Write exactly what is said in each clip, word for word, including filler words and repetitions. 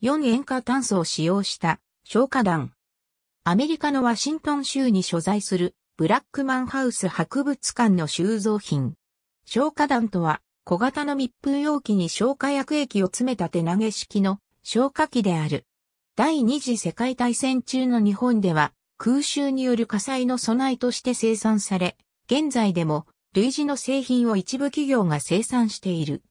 よん塩化炭素を使用した消火弾。アメリカのワシントン州に所在するブラックマンハウス博物館の収蔵品。消火弾とは小型の密封容器に消火薬液を詰めた手投げ式の消火器である。第二次世界大戦中の日本では空襲による火災の備えとして生産され、現在でも類似の製品を一部企業が生産している。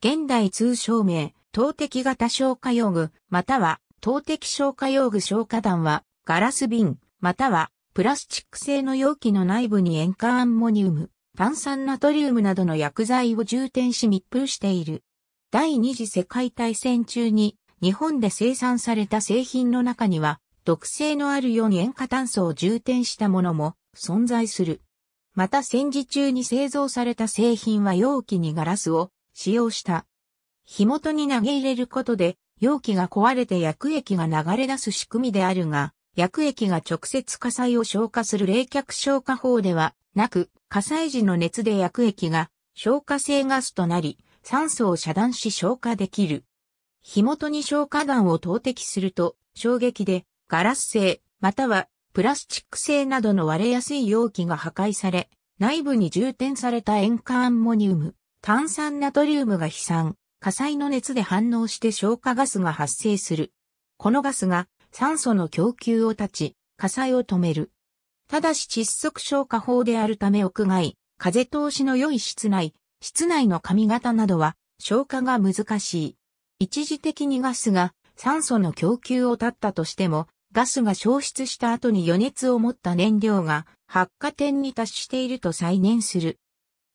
現代通称名、投擲型消火用具、または投擲消火用具消火弾はガラス瓶、またはプラスチック製の容器の内部に塩化アンモニウム、炭酸ナトリウムなどの薬剤を充填し密封している。第二次世界大戦中に日本で生産された製品の中には、毒性のあるよん塩化炭素を充填したものも存在する。また戦時中に製造された製品は容器にガラスを使用した。火元に投げ入れることで、容器が壊れて薬液が流れ出す仕組みであるが、薬液が直接火災を消火する冷却消火法ではなく、火災時の熱で薬液が消火性ガスとなり、酸素を遮断し消火できる。火元に消火弾を投擲すると、衝撃でガラス製、またはプラスチック製などの割れやすい容器が破壊され、内部に充填された塩化アンモニウム、炭酸ナトリウムが飛散、火災の熱で反応して消火ガスが発生する。このガスが酸素の供給を断ち、火災を止める。ただし窒息消火法であるため屋外、風通しの良い室内、室内の髪型などは消火が難しい。一時的にガスが酸素の供給を断ったとしても、ガスが消失した後に余熱を持った燃料が発火点に達していると再燃する。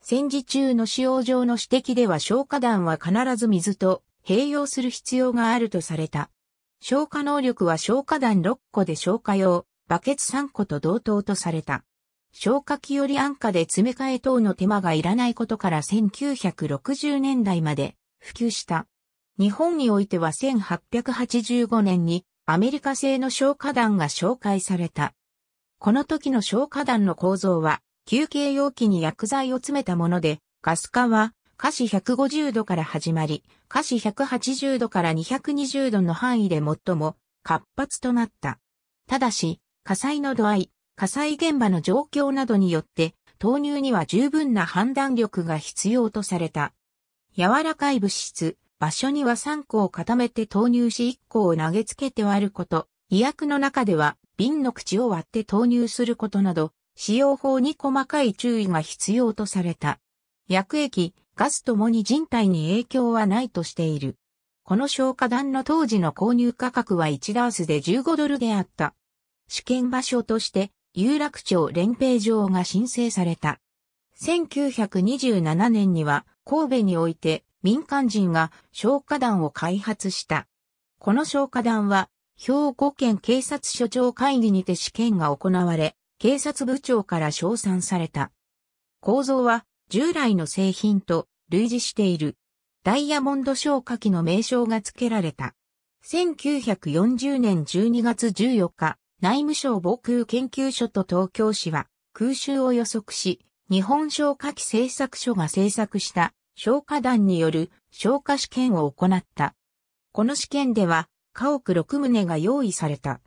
戦時中の使用上の指摘では消火弾は必ず水と併用する必要があるとされた。消火能力は消火弾ろっこで消火用、バケツさんこと同等とされた。消火器より安価で詰め替え等の手間がいらないことからせんきゅうひゃくろくじゅうねんだいまで普及した。日本においてはせんはっぴゃくはちじゅうごねんにアメリカ製の消火弾が紹介された。この時の消火弾の構造は球形容器に薬剤を詰めたもので、ガス化は華氏ひゃくごじゅうどから始まり、華氏ひゃくはちじゅうどからにひゃくにじゅうどの範囲で最も活発となった。ただし、火災の度合い、火災現場の状況などによって投入には十分な判断力が必要とされた。柔らかい物質、場所にはさんこを固めて投入しいっこを投げつけて割ること、医薬の中では瓶の口を割って投入することなど、使用法に細かい注意が必要とされた。薬液、ガスともに人体に影響はないとしている。この消火弾の当時の購入価格はいちダースでじゅうごドルであった。試験場所として有楽町練兵場が申請された。せんきゅうひゃくにじゅうななねんには神戸において、民間人が消火弾を開発した。この消火弾は、兵庫県警察署長会議にて試験が行われ、警察部長から称賛された。構造は、従来の製品と類似している。ダイヤモンド消火器の名称が付けられた。せんきゅうひゃくよんじゅうねんじゅうにがつじゅうよっか、内務省防空研究所と東京市は、空襲を予測し、日本消火器製作所が製作した。消火弾による消火試験を行った。この試験では家屋ろくとうが用意された。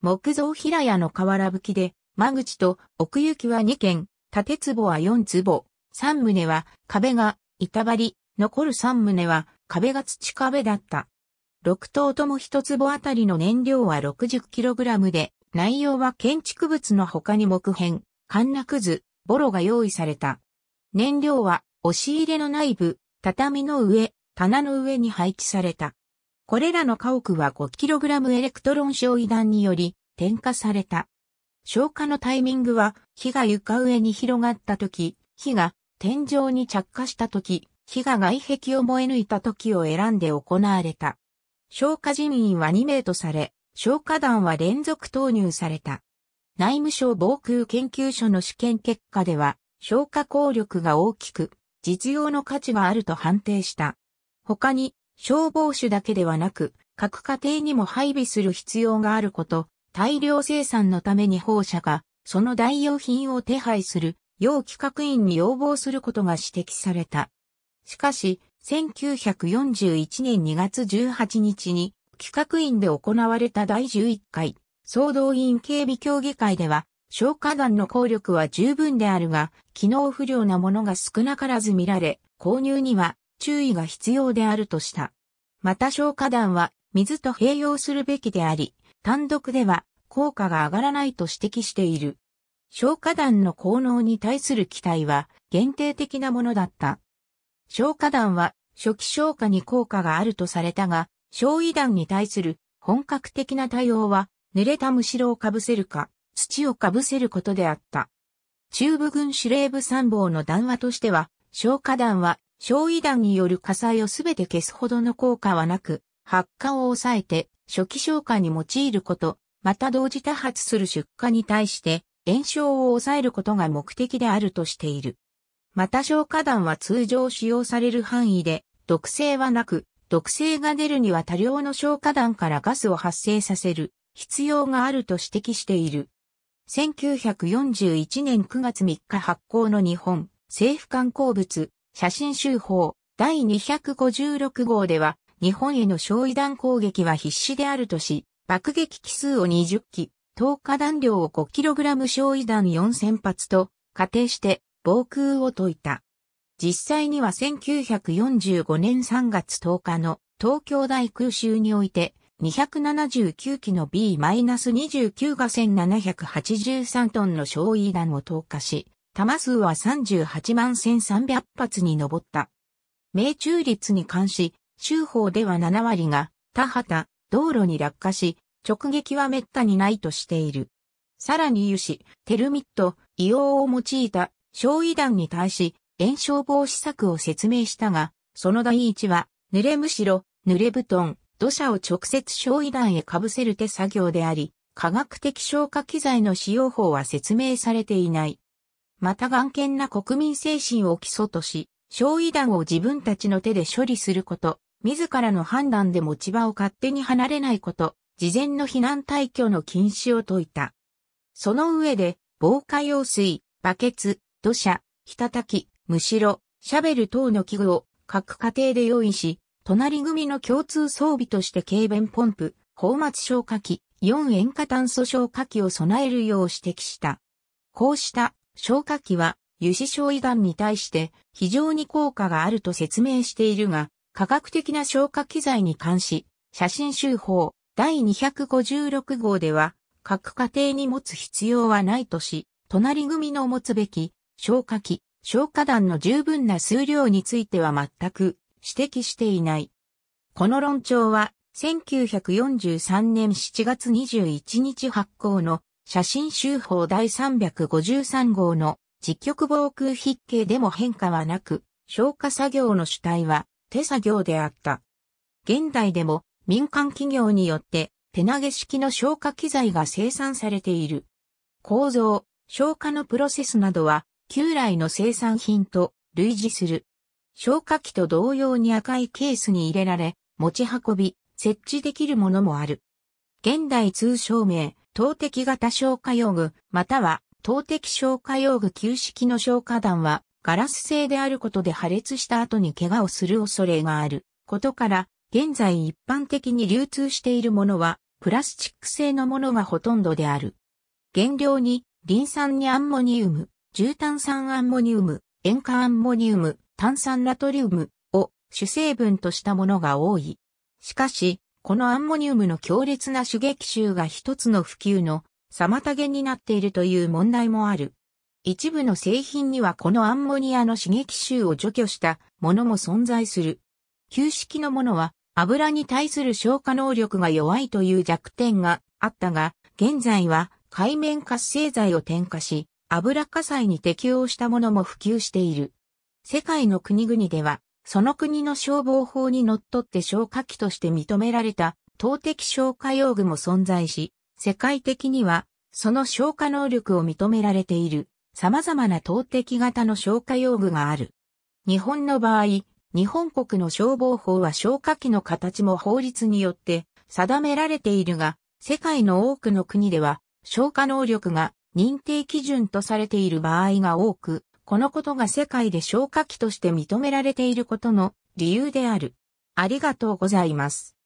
木造平屋の瓦葺きで、間口と奥行きはにけん、建坪はよんつぼ、さんとうは壁が板張り、残るさんとうは壁が土壁だった。ろくとうともいちつぼあたりの燃料は ろくじゅっキログラム で、内容は建築物の他に木片、かんなくず、ボロが用意された。燃料は押し入れの内部、畳の上、棚の上に配置された。これらの家屋は ごキログラム エレクトロン焼夷弾により点火された。消火のタイミングは、火が床上に広がった時、火が天井に着火した時、火が外壁を燃え抜いた時を選んで行われた。消火人員はにめいとされ、消火弾は連続投入された。内務省防空研究所の試験結果では、消火効力が大きく、実用の価値があると判定した。他に、消防士だけではなく、各家庭にも配備する必要があること、大量生産のために砲社が、その代用品を手配する、要規格員に要望することが指摘された。しかし、せんきゅうひゃくよんじゅういちねんにがつじゅうはちにちに、企画院で行われただいじゅういっかい総動員警備協議会では、消火弾の効力は十分であるが、機能不良なものが少なからず見られ、購入には注意が必要であるとした。また消火弾は水と併用するべきであり、単独では効果が上がらないと指摘している。消火弾の効能に対する期待は限定的なものだった。消火弾は初期消火に効果があるとされたが、焼夷弾に対する本格的な対応は濡れたむしろをかぶせるか、土をかぶせることであった。中部軍司令部参謀の談話としては、消火弾は焼夷弾による火災をすべて消すほどの効果はなく、発火を抑えて初期消火に用いること、また同時多発する出火に対して延焼を抑えることが目的であるとしている。また消火弾は通常使用される範囲で毒性はなく、毒性が出るには多量の消火弾からガスを発生させる必要があると指摘している。せんきゅうひゃくよんじゅういちねんくがつみっか発行の日本政府刊行物写真集法だいにひゃくごじゅうろくごうでは日本への焼夷弾攻撃は必至であるとし、爆撃機数をにじゅっき、投下弾量を ごキログラム 焼夷弾よんせんぱつと仮定して防空を解いた。実際にはせんきゅうひゃくよんじゅうごねんさんがつとおかの東京大空襲において、にひゃくななじゅうきゅうきの ビーにじゅうきゅう がせんななひゃくはちじゅうさんトンの焼夷弾を投下し、弾数はさんじゅうはちまんせんさんびゃくぱつに上った。命中率に関し、州法ではななわりが田畑、道路に落下し、直撃は滅多にないとしている。さらに油脂、テルミット、硫黄を用いた焼夷弾に対し、延焼防止策を説明したが、その第一は、濡れむしろ、濡れ布団、土砂を直接焼夷弾へ被せる手作業であり、科学的消火器材の使用法は説明されていない。また頑健な国民精神を基礎とし、焼夷弾を自分たちの手で処理すること、自らの判断で持ち場を勝手に離れないこと、事前の避難退去の禁止を説いた。その上で、防火用水、バケツ、土砂、火叩き、むしろ、シャベル等の器具を各家庭で用意し、隣組の共通装備として軽便ポンプ、泡沫消火器、よんえんかたんそ消火器を備えるよう指摘した。こうした消火器は油脂焼夷弾に対して非常に効果があると説明しているが、科学的な消火器材に関し、写真集法だいにひゃくごじゅうろくごうでは各家庭に持つ必要はないとし、隣組の持つべき消火器、消火弾の十分な数量については全く指摘していない。この論調は、せんきゅうひゃくよんじゅうさんねんしちがつにじゅういちにち発行の写真集法だいさんびゃくごじゅうさんごうの実局防空筆形でも変化はなく、消火作業の主体は手作業であった。現代でも民間企業によって手投げ式の消火器材が生産されている。構造、消火のプロセスなどは旧来の生産品と類似する。消火器と同様に赤いケースに入れられ、持ち運び、設置できるものもある。現代通称名、投擲型消火用具、または投擲消火用具旧式の消火弾は、ガラス製であることで破裂した後に怪我をする恐れがあることから、現在一般的に流通しているものは、プラスチック製のものがほとんどである。原料に、リン酸にアンモニウム、重炭酸アンモニウム、塩化アンモニウム、炭酸ナトリウムを主成分としたものが多い。しかし、このアンモニウムの強烈な刺激臭が一つの普及の妨げになっているという問題もある。一部の製品にはこのアンモニアの刺激臭を除去したものも存在する。旧式のものは油に対する消火能力が弱いという弱点があったが、現在は界面活性剤を添加し、油火災に適応したものも普及している。世界の国々では、その国の消防法にのっとって消火器として認められた投擲消火用具も存在し、世界的にはその消火能力を認められている様々な投擲型の消火用具がある。日本の場合、日本国の消防法は消火器の形も法律によって定められているが、世界の多くの国では消火能力が認定基準とされている場合が多く、このことが世界で消火器として認められていることの理由である。ありがとうございます。